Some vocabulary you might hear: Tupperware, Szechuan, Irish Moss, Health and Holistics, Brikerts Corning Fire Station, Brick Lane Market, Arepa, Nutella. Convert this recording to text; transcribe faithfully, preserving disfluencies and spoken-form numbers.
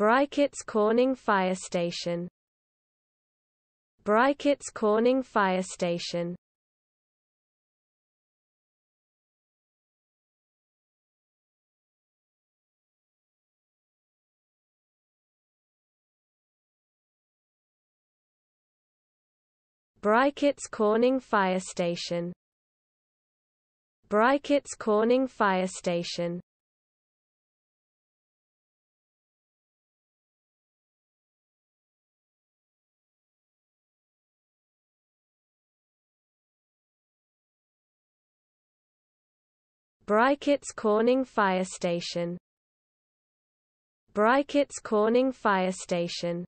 Brikerts Corning Fire Station. Brikerts Corning Fire Station. Brikerts Corning Fire Station. Brikerts Corning Fire Station. Brikerts Corning Fire Station. Brikerts Corning Fire Station.